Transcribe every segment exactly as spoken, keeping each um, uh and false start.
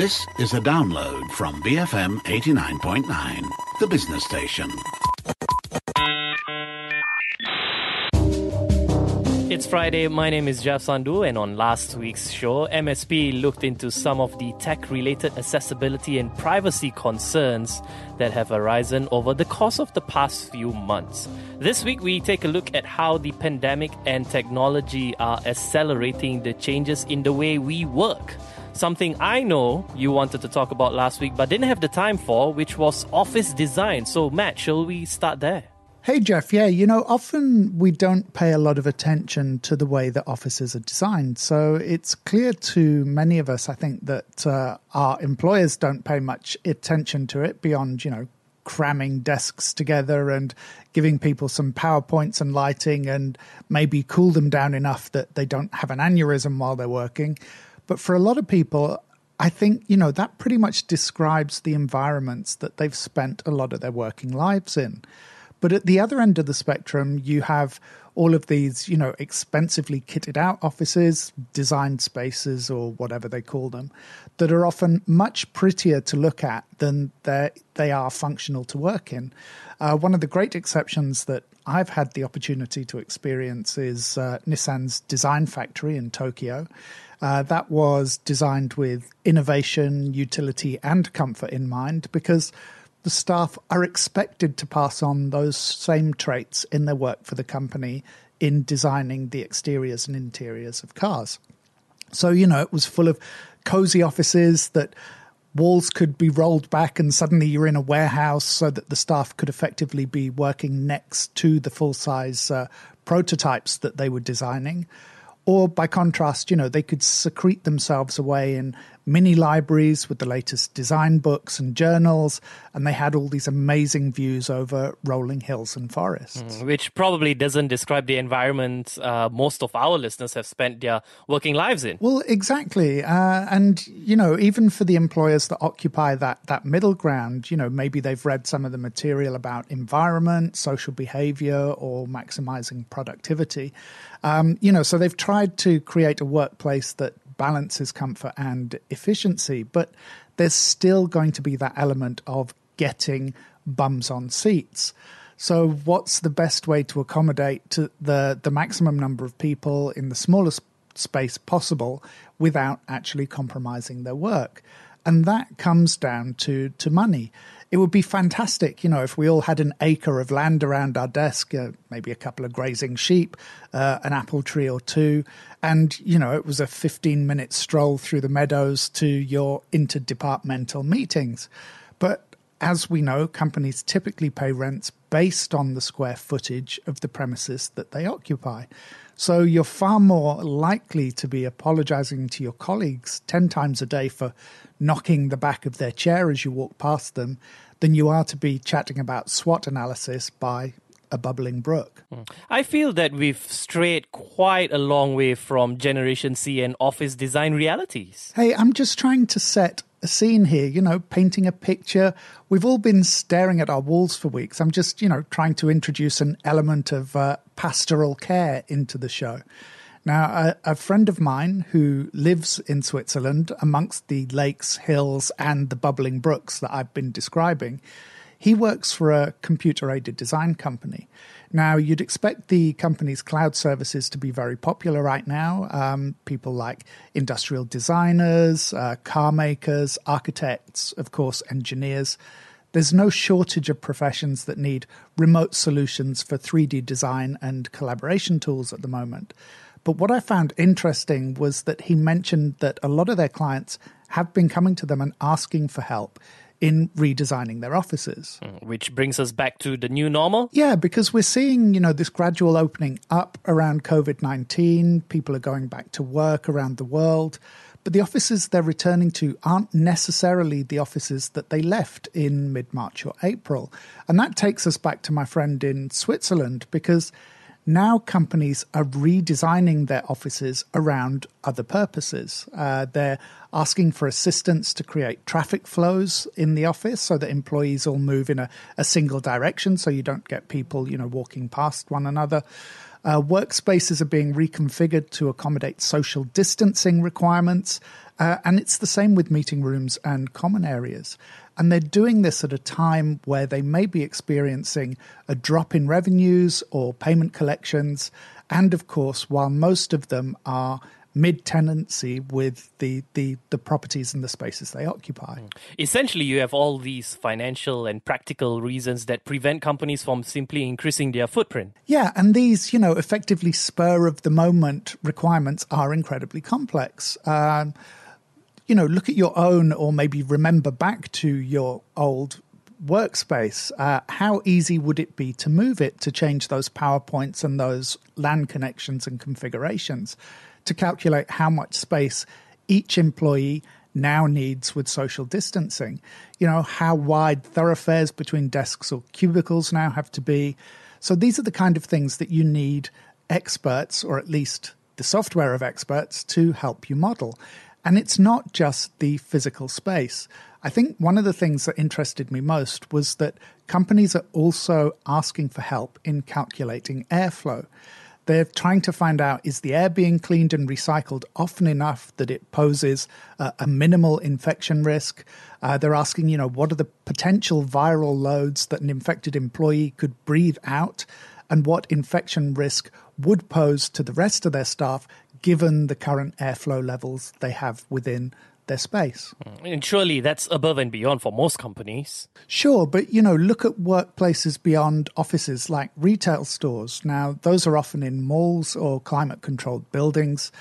This is a download from B F M eighty-nine point nine, the business station. It's Friday, my name is Jeff Sandhu, and on last week's show, M S P looked into some of the tech-related accessibility and privacy concerns that have arisen over the course of the past few months. This week, we take a look at how the pandemic and technology are accelerating the changes in the way we work. Something I know you wanted to talk about last week but didn't have the time for, which was office design. So Matt, shall we start there? Hey, Jeff. Yeah, you know, often we don't pay a lot of attention to the way that offices are designed. So it's clear to many of us, I think, that uh, our employers don't pay much attention to it beyond, you know, cramming desks together and giving people some PowerPoints and lighting and maybe cool them down enough that they don't have an aneurysm while they're working. But for a lot of people, I think, you know, that pretty much describes the environments that they've spent a lot of their working lives in. But at the other end of the spectrum, you have all of these, you know, expensively kitted out offices, design spaces or whatever they call them, that are often much prettier to look at than they are functional to work in. Uh, one of the great exceptions that I've had the opportunity to experience is uh, Nissan's design factory in Tokyo. Uh, that was designed with innovation, utility and comfort in mind because the staff are expected to pass on those same traits in their work for the company in designing the exteriors and interiors of cars. So, you know, it was full of cozy offices that walls could be rolled back and suddenly you're in a warehouse so that the staff could effectively be working next to the full-size uh, prototypes that they were designing. Or by contrast, you know, they could secrete themselves away in mini libraries with the latest design books and journals, and they had all these amazing views over rolling hills and forests. Mm, which probably doesn't describe the environment uh, most of our listeners have spent their working lives in. Well, exactly. Uh, and, you know, even for the employers that occupy that, that middle ground, you know, maybe they've read some of the material about environment, social behavior, or maximizing productivity. Um, you know, so they've tried to create a workplace that balances comfort and efficiency, but there's still going to be that element of getting bums on seats. So what's the best way to accommodate to the, the maximum number of people in the smallest space possible without actually compromising their work? And that comes down to, to money. It would be fantastic, you know, if we all had an acre of land around our desk, uh, maybe a couple of grazing sheep, uh, an apple tree or two, and, you know, it was a fifteen-minute stroll through the meadows to your interdepartmental meetings. But as we know, companies typically pay rents based on the square footage of the premises that they occupy. So you're far more likely to be apologizing to your colleagues ten times a day for knocking the back of their chair as you walk past them than you are to be chatting about SWOT analysis by a bubbling brook. I feel that we've strayed quite a long way from Generation C and office design realities. Hey, I'm just trying to set a scene here, you know, painting a picture. We've all been staring at our walls for weeks. I'm just, you know, trying to introduce an element of uh, pastoral care into the show. Now, a, a friend of mine who lives in Switzerland amongst the lakes, hills, and the bubbling brooks that I've been describing, he works for a computer-aided design company. Now, you'd expect the company's cloud services to be very popular right now. Um, people like industrial designers, uh, car makers, architects, of course, engineers. There's no shortage of professions that need remote solutions for three D design and collaboration tools at the moment. But what I found interesting was that he mentioned that a lot of their clients have been coming to them and asking for help in redesigning their offices. Which brings us back to the new normal? Yeah, because we're seeing, you know, this gradual opening up around COVID nineteen. People are going back to work around the world. But the offices they're returning to aren't necessarily the offices that they left in mid-March or April. And that takes us back to my friend in Switzerland, because now companies are redesigning their offices around other purposes. Uh, they're asking for assistance to create traffic flows in the office so that employees all move in a, a single direction so you don't get people, you know, walking past one another. Uh, workspaces are being reconfigured to accommodate social distancing requirements. Uh, and it's the same with meeting rooms and common areas. And they're doing this at a time where they may be experiencing a drop in revenues or payment collections. And of course, while most of them are mid-tenancy with the, the, the properties and the spaces they occupy. Essentially, you have all these financial and practical reasons that prevent companies from simply increasing their footprint. Yeah, and these, you know, effectively spur-of-the-moment requirements are incredibly complex. Um, you know, look at your own, or maybe remember back to your old workspace. Uh, how easy would it be to move it, to change those PowerPoints and those LAN connections and configurations, to calculate how much space each employee now needs with social distancing? You know, how wide thoroughfares between desks or cubicles now have to be. So these are the kind of things that you need experts, or at least the software of experts, to help you model. And it's not just the physical space. I think one of the things that interested me most was that companies are also asking for help in calculating airflow. They're trying to find out, is the air being cleaned and recycled often enough that it poses uh, a minimal infection risk? Uh, they're asking, you know, what are the potential viral loads that an infected employee could breathe out, and what infection risk would pose to the rest of their staff given the current airflow levels they have within their space. And surely that's above and beyond for most companies. Sure, but you know, look at workplaces beyond offices, like retail stores. Now, those are often in malls or climate-controlled buildings.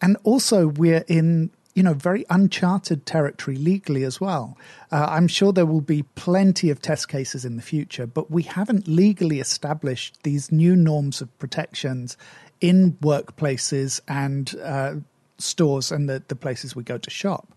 And also we're in, you know, very uncharted territory legally as well. Uh, I'm sure there will be plenty of test cases in the future, but we haven't legally established these new norms of protections in workplaces and uh, stores and the, the places we go to shop.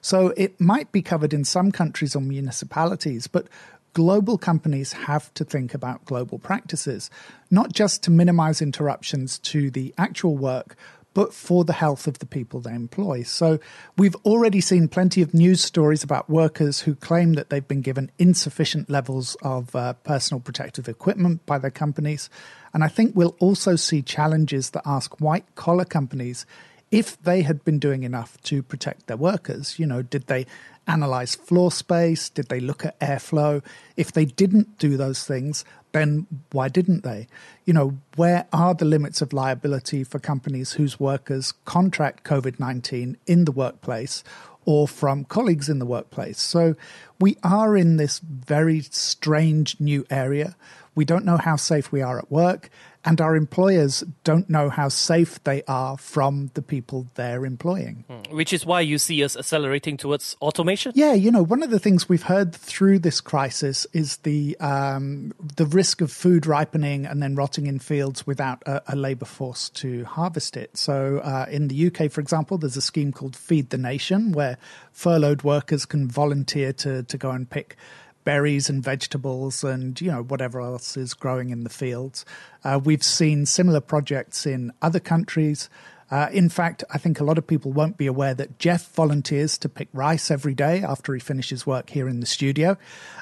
So it might be covered in some countries or municipalities, but global companies have to think about global practices, not just to minimize interruptions to the actual work, but for the health of the people they employ. So we've already seen plenty of news stories about workers who claim that they've been given insufficient levels of uh, personal protective equipment by their companies. And I think we'll also see challenges that ask white-collar companies if they had been doing enough to protect their workers. You know, did they analyze floor space? Did they look at airflow? If they didn't do those things, then why didn't they? You know, where are the limits of liability for companies whose workers contract COVID nineteen in the workplace or from colleagues in the workplace? So we are in this very strange new area. We don't know how safe we are at work, and our employers don't know how safe they are from the people they're employing. Which is why you see us accelerating towards automation? Yeah, you know, one of the things we've heard through this crisis is the um, the risk of food ripening and then rotting in fields without a, a labour force to harvest it. So uh, in the U K, for example, there's a scheme called Feed the Nation, where furloughed workers can volunteer to, to go and pick berries and vegetables and, you know, whatever else is growing in the fields. Uh, we've seen similar projects in other countries. Uh, in fact, I think a lot of people won't be aware that Jeff volunteers to pick rice every day after he finishes work here in the studio.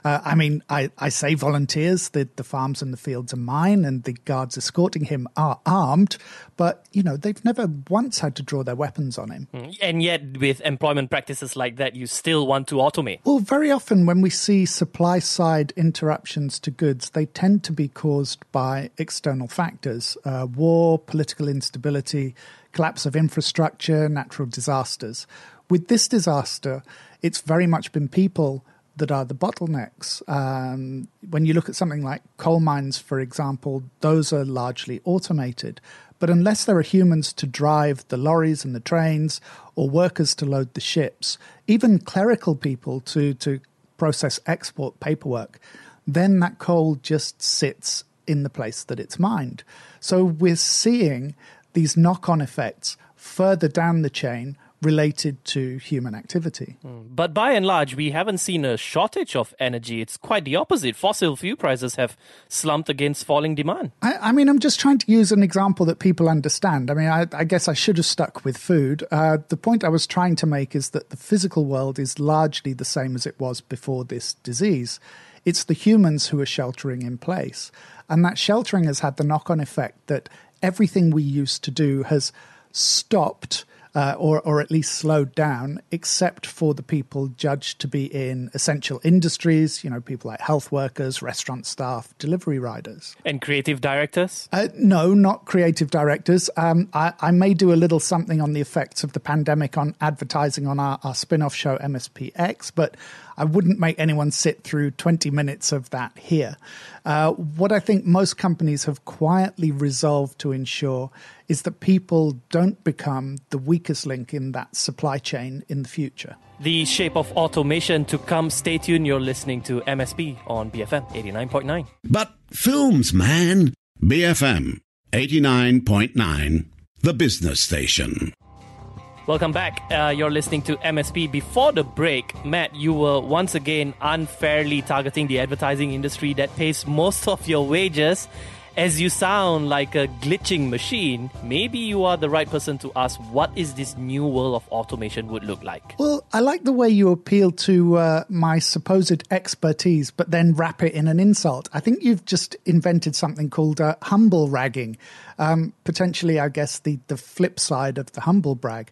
Uh, I mean, I, I say volunteers, the, the farms and the fields are mine, and the guards escorting him are armed. But, you know, they've never once had to draw their weapons on him. And yet with employment practices like that, you still want to automate. Well, very often when we see supply side interruptions to goods, they tend to be caused by external factors, uh, war, political instability, collapse of infrastructure, natural disasters. With this disaster, it's very much been people that are the bottlenecks. Um, when you look at something like coal mines, for example, those are largely automated. But unless there are humans to drive the lorries and the trains, or workers to load the ships, even clerical people to, to process export paperwork, then that coal just sits in the place that it's mined. So we're seeing these knock-on effects further down the chain related to human activity. But by and large, we haven't seen a shortage of energy. It's quite the opposite. Fossil fuel prices have slumped against falling demand. I, I mean, I'm just trying to use an example that people understand. I mean, I, I guess I should have stuck with food. Uh, the point I was trying to make is that the physical world is largely the same as it was before this disease. It's the humans who are sheltering in place. And that sheltering has had the knock-on effect that everything we used to do has stopped uh, or, or at least slowed down, except for the people judged to be in essential industries, you know, people like health workers, restaurant staff, delivery riders. And creative directors? Uh, no, not creative directors. Um, I, I may do a little something on the effects of the pandemic on advertising on our, our spin-off show M S P X, but I wouldn't make anyone sit through twenty minutes of that here. Uh, what I think most companies have quietly resolved to ensure is that people don't become the weakest link in that supply chain in the future. The shape of automation to come. Stay tuned. You're listening to M S P on B F M eighty-nine point nine. But films, man. B F M eighty-nine point nine, the business station. Welcome back. Uh, you're listening to M S P. Before the break, Matt, you were once again unfairly targeting the advertising industry that pays most of your wages. As you sound like a glitching machine, maybe you are the right person to ask what is this new world of automation would look like. Well, I like the way you appeal to uh, my supposed expertise, but then wrap it in an insult. I think you've just invented something called uh, humble ragging. Um, potentially, I guess, the, the flip side of the humble brag.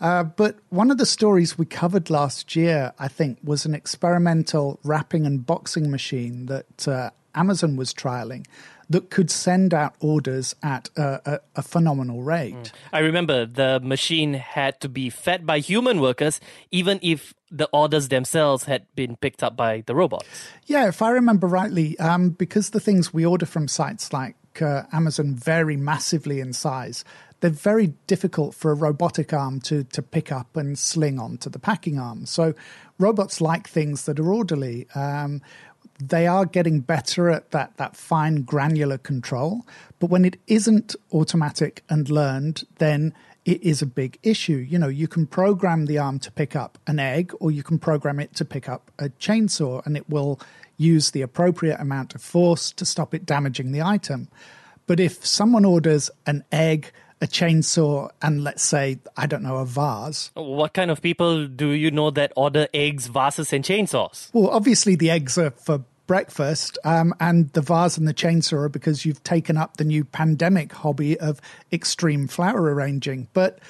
Uh, but one of the stories we covered last year, I think, was an experimental wrapping and boxing machine that uh, Amazon was trialing that could send out orders at a, a, a phenomenal rate. Mm. I remember the machine had to be fed by human workers, even if the orders themselves had been picked up by the robots. Yeah, if I remember rightly, um, because the things we order from sites like uh, Amazon vary massively in size, they're very difficult for a robotic arm to, to pick up and sling onto the packing arm. So robots like things that are orderly. Um, They are getting better at that, that fine granular control. But when it isn't automatic and learned, then it is a big issue. You know, you can program the arm to pick up an egg, or you can program it to pick up a chainsaw, and it will use the appropriate amount of force to stop it damaging the item. But if someone orders an egg, a chainsaw, and let's say, I don't know, a vase. What kind of people do you know that order eggs, vases, and chainsaws? Well, obviously the eggs are for breakfast, um, and the vase and the chainsaw are because you've taken up the new pandemic hobby of extreme flower arranging. But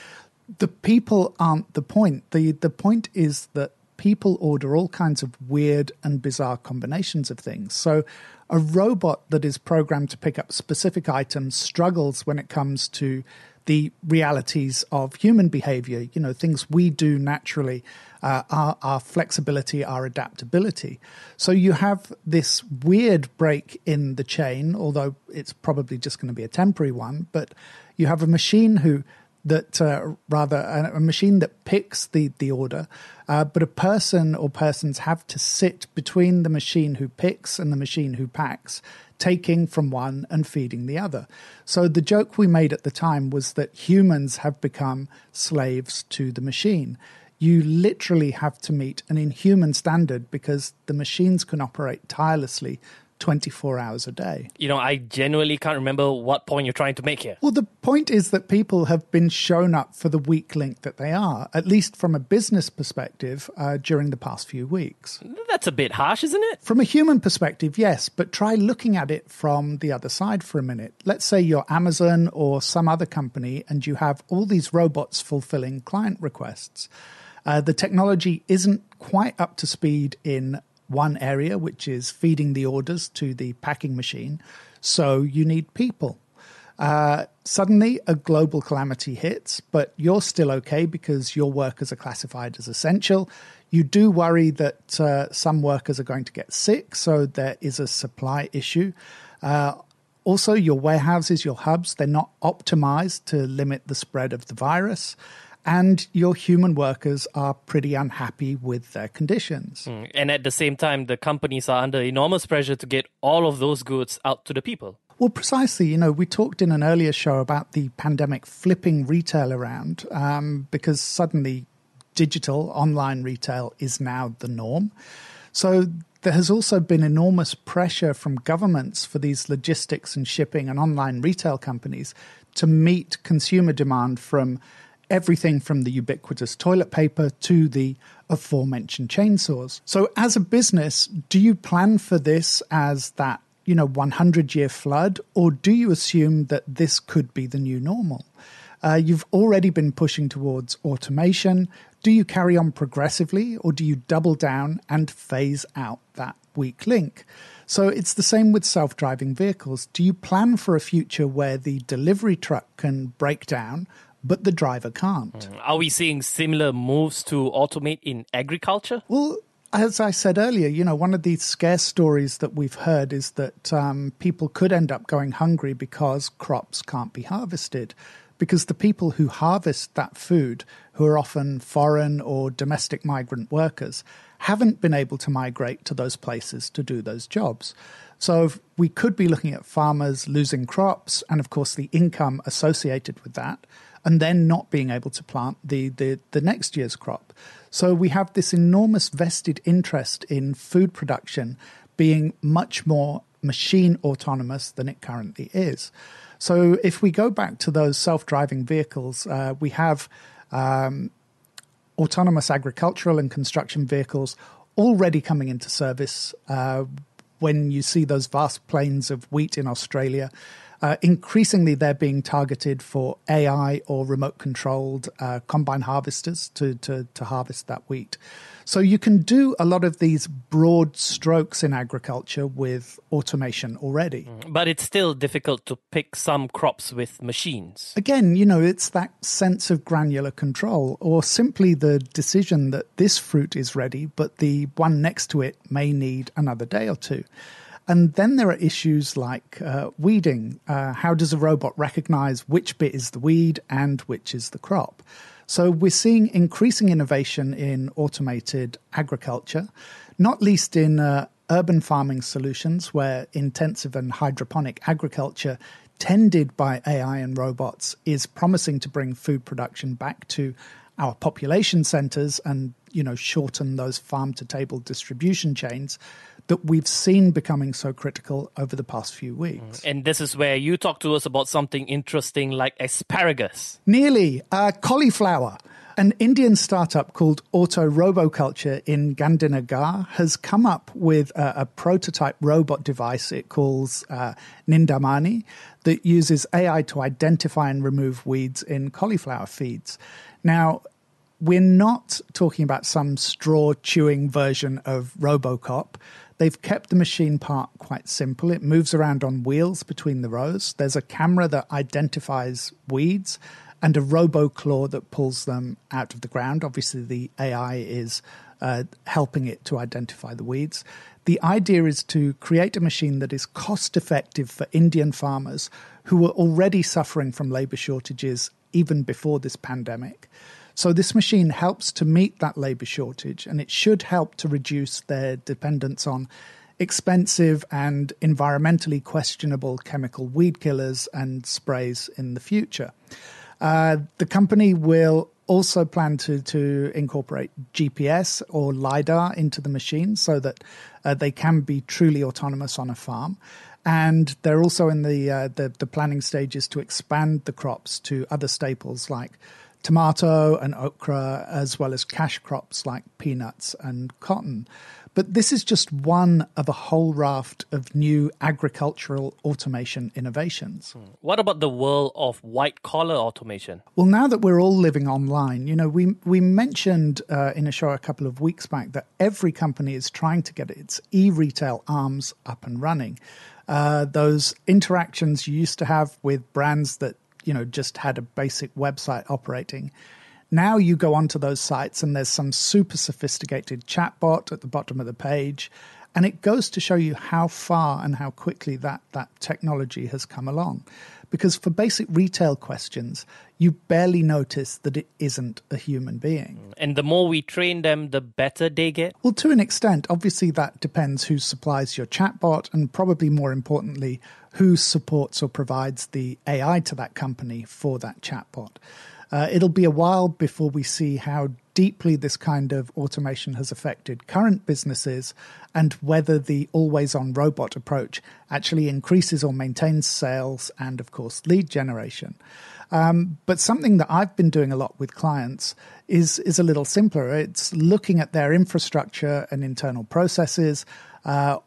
the people aren't the point. The, the point is that people order all kinds of weird and bizarre combinations of things. So a robot that is programmed to pick up specific items struggles when it comes to the realities of human behavior. You know, things we do naturally, uh, our, our flexibility, our adaptability. So you have this weird break in the chain, although it's probably just going to be a temporary one, but you have a machine who... that uh, rather a, a machine that picks the, the order, uh, but a person or persons have to sit between the machine who picks and the machine who packs, taking from one and feeding the other. So the joke we made at the time was that humans have become slaves to the machine. You literally have to meet an inhuman standard because the machines can operate tirelessly twenty-four hours a day. You know, I genuinely can't remember what point you're trying to make here. Well, the point is that people have been shown up for the weak link that they are, at least from a business perspective, uh, during the past few weeks. That's a bit harsh, isn't it? From a human perspective, yes, but try looking at it from the other side for a minute. Let's say you're Amazon or some other company and you have all these robots fulfilling client requests. Uh, the technology isn't quite up to speed in one area, which is feeding the orders to the packing machine. So you need people. Uh, suddenly a global calamity hits, but you're still okay because your workers are classified as essential. You do worry that uh, some workers are going to get sick, so there is a supply issue. Uh, also, your warehouses, your hubs, they're not optimized to limit the spread of the virus. And your human workers are pretty unhappy with their conditions. Mm, and at the same time, the companies are under enormous pressure to get all of those goods out to the people. Well, precisely. You know, we talked in an earlier show about the pandemic flipping retail around um, because suddenly digital online retail is now the norm. So there has also been enormous pressure from governments for these logistics and shipping and online retail companies to meet consumer demand from everything from the ubiquitous toilet paper to the aforementioned chainsaws. So as a business, do you plan for this as that you know, one hundred year flood, or do you assume that this could be the new normal? Uh, you've already been pushing towards automation. Do you carry on progressively, or do you double down and phase out that weak link? So it's the same with self-driving vehicles. Do you plan for a future where the delivery truck can break down, but the driver can't? Are we seeing similar moves to automate in agriculture? Well, as I said earlier, you know, one of the scare stories that we've heard is that um, people could end up going hungry because crops can't be harvested, because the people who harvest that food, who are often foreign or domestic migrant workers, haven't been able to migrate to those places to do those jobs. So we could be looking at farmers losing crops and, of course, the income associated with that, and then not being able to plant the, the, the next year's crop. So we have this enormous vested interest in food production being much more machine autonomous than it currently is. So if we go back to those self-driving vehicles, uh, we have um, autonomous agricultural and construction vehicles already coming into service. Uh, when you see those vast plains of wheat in Australia, uh, increasingly they're being targeted for A I or remote-controlled uh, combine harvesters to, to, to harvest that wheat. So you can do a lot of these broad strokes in agriculture with automation already. But it's still difficult to pick some crops with machines. Again, you know, it's that sense of granular control, or simply the decision that this fruit is ready, but the one next to it may need another day or two. And then there are issues like uh, weeding. Uh, how does a robot recognize which bit is the weed and which is the crop? So we're seeing increasing innovation in automated agriculture, not least in uh, urban farming solutions where intensive and hydroponic agriculture tended by A I and robots is promising to bring food production back to our population centers and, you know, shorten those farm-to-table distribution chains that we've seen becoming so critical over the past few weeks. And this is where you talk to us about something interesting like asparagus. Nearly. Uh, cauliflower. An Indian startup called Auto Roboculture in Gandhinagar has come up with a, a prototype robot device it calls uh, Nindamani that uses A I to identify and remove weeds in cauliflower feeds. Now, we're not talking about some straw-chewing version of Robocop. They've kept the machine part quite simple. It moves around on wheels between the rows. There's a camera that identifies weeds and a robo-claw that pulls them out of the ground. Obviously, the A I is uh, helping it to identify the weeds. The idea is to create a machine that is cost-effective for Indian farmers who were already suffering from labour shortages even before this pandemic. So this machine helps to meet that labour shortage, and it should help to reduce their dependence on expensive and environmentally questionable chemical weed killers and sprays in the future. Uh, the company will also plan to, to incorporate G P S or LiDAR into the machine so that uh, they can be truly autonomous on a farm. And they're also in the, uh, the, the planning stages to expand the crops to other staples like tomato and okra, as well as cash crops like peanuts and cotton. But this is just one of a whole raft of new agricultural automation innovations. What about the world of white-collar automation? Well, now that we're all living online, you know, we, we mentioned uh, in a show a couple of weeks back that every company is trying to get its e-retail arms up and running. Uh, those interactions you used to have with brands that, you know, just had a basic website operating. Now you go onto those sites and there's some super sophisticated chatbot at the bottom of the page. And it goes to show you how far and how quickly that, that technology has come along. Because for basic retail questions, you barely notice that it isn't a human being. And the more we train them, the better they get? Well, to an extent. Obviously, that depends who supplies your chatbot and probably more importantly, who supports or provides the A I to that company for that chatbot. Uh, it'll be a while before we see how deeply this kind of automation has affected current businesses and whether the always-on robot approach actually increases or maintains sales and, of course, lead generation. Um, but something that I've been doing a lot with clients is, is a little simpler. It's looking at their infrastructure and internal processes, uh,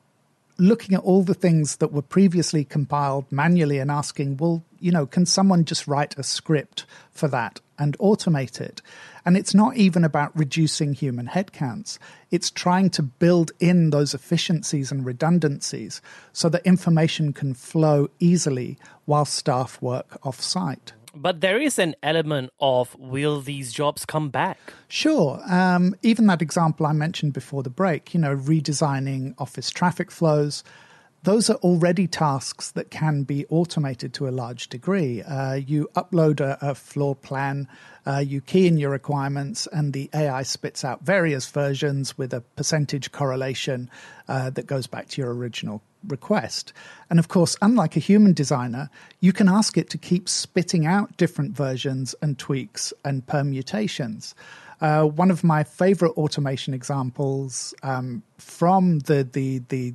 looking at all the things that were previously compiled manually and asking, well, you know, can someone just write a script for that and automate it? And it's not even about reducing human headcounts. It's trying to build in those efficiencies and redundancies so that information can flow easily while staff work off-site. But there is an element of, will these jobs come back? Sure. Um, even that example I mentioned before the break, you know, redesigning office traffic flows, those are already tasks that can be automated to a large degree. Uh, you upload a, a floor plan, uh, you key in your requirements, and the A I spits out various versions with a percentage correlation uh, that goes back to your original request. And of course, unlike a human designer, you can ask it to keep spitting out different versions and tweaks and permutations. Uh, one of my favorite automation examples um, from the the the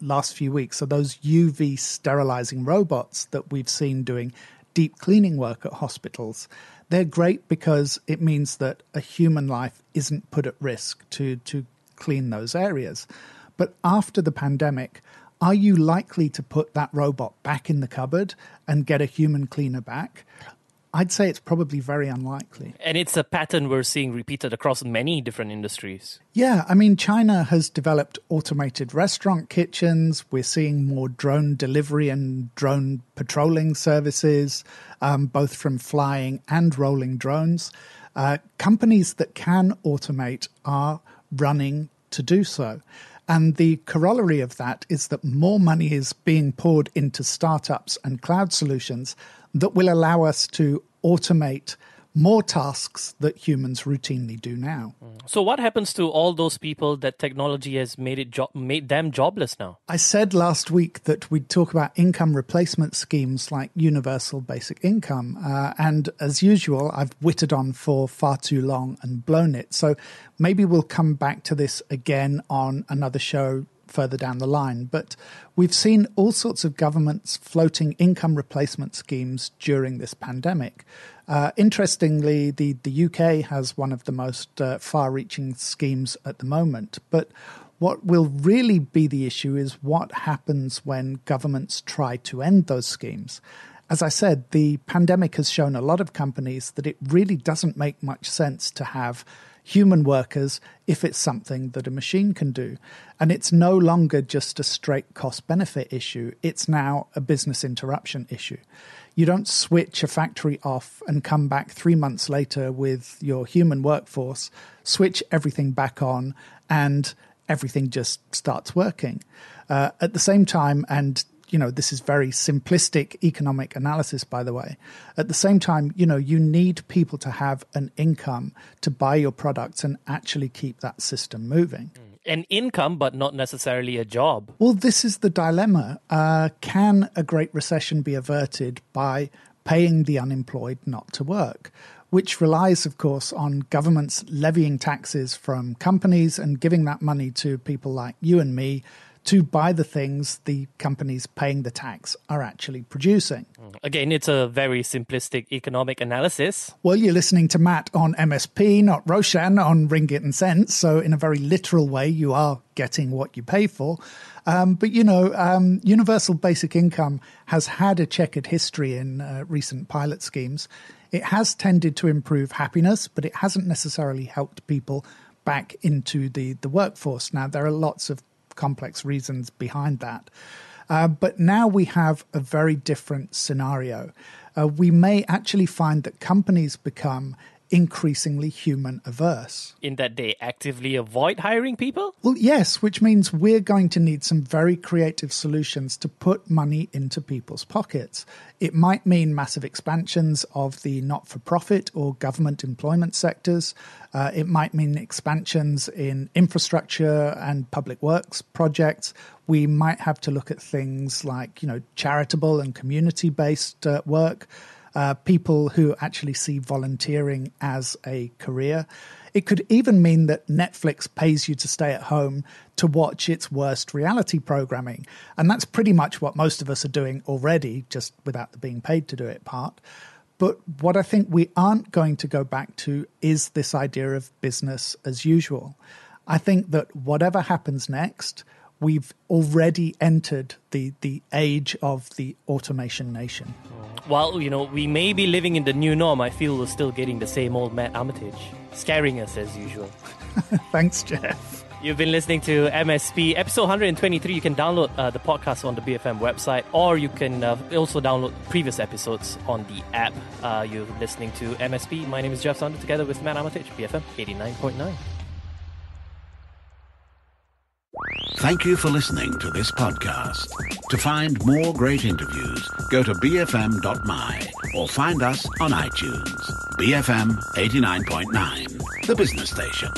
last few weeks are those U V sterilizing robots that we've seen doing deep cleaning work at hospitals. They're great because it means that a human life isn't put at risk to, to clean those areas. But after the pandemic, are you likely to put that robot back in the cupboard and get a human cleaner back? I'd say it's probably very unlikely. And it's a pattern we're seeing repeated across many different industries. Yeah, I mean, China has developed automated restaurant kitchens. We're seeing more drone delivery and drone patrolling services, um, both from flying and rolling drones. Uh, companies that can automate are running to do so. And the corollary of that is that more money is being poured into startups and cloud solutions that will allow us to automate more tasks that humans routinely do now. So what happens to all those people that technology has made it jo- made them jobless now? I said last week that we'd talk about income replacement schemes like universal basic income. Uh, and as usual, I've whittled on for far too long and blown it. So maybe we'll come back to this again on another show further down the line. But we've seen all sorts of governments floating income replacement schemes during this pandemic. Uh, interestingly, the, the U K has one of the most uh, far-reaching schemes at the moment. But what will really be the issue is what happens when governments try to end those schemes. As I said, the pandemic has shown a lot of companies that it really doesn't make much sense to have human workers if it's something that a machine can do. And it's no longer just a straight cost-benefit issue. It's now a business interruption issue. You don't switch a factory off and come back three months later with your human workforce, switch everything back on, and everything just starts working. Uh, at the same time, and you know, this is very simplistic economic analysis, by the way. At the same time, you know, you need people to have an income to buy your products and actually keep that system moving. An income, but not necessarily a job. Well, this is the dilemma. Uh, can a Great Recession be averted by paying the unemployed not to work? Which relies, of course, on governments levying taxes from companies and giving that money to people like you and me to buy the things the companies paying the tax are actually producing. Again, it's a very simplistic economic analysis. Well, you're listening to Matt on M S P, not Roshan on Ringgit and Cents. So in a very literal way, you are getting what you pay for. Um, but, you know, um, universal basic income has had a checkered history in uh, recent pilot schemes. It has tended to improve happiness, but it hasn't necessarily helped people back into the, the workforce. Now, there are lots of complex reasons behind that. Uh, but now we have a very different scenario. Uh, we may actually find that companies become increasingly human averse. In that they actively avoid hiring people? Well, yes, which means we're going to need some very creative solutions to put money into people's pockets. It might mean massive expansions of the not-for-profit or government employment sectors. Uh, it might mean expansions in infrastructure and public works projects. We might have to look at things like, you know, charitable and community-based uh, work. Uh, people who actually see volunteering as a career. It could even mean that Netflix pays you to stay at home to watch its worst reality programming. And that's pretty much what most of us are doing already, just without the being paid to do it part. But what I think we aren't going to go back to is this idea of business as usual. I think that whatever happens next, we've already entered the, the age of the automation nation. While, you know, we may be living in the new norm, I feel we're still getting the same old Matt Armitage, scaring us as usual. Thanks, Jeff. You've been listening to M S P, episode one hundred twenty-three. You can download uh, the podcast on the B F M website, or you can uh, also download previous episodes on the app. Uh, you're listening to M S P. My name is Jeff Sandhu, together with Matt Armitage, B F M eighty-nine point nine. Thank you for listening to this podcast. To find more great interviews, go to b f m dot m y or find us on iTunes. B F M eighty-nine point nine, the business station.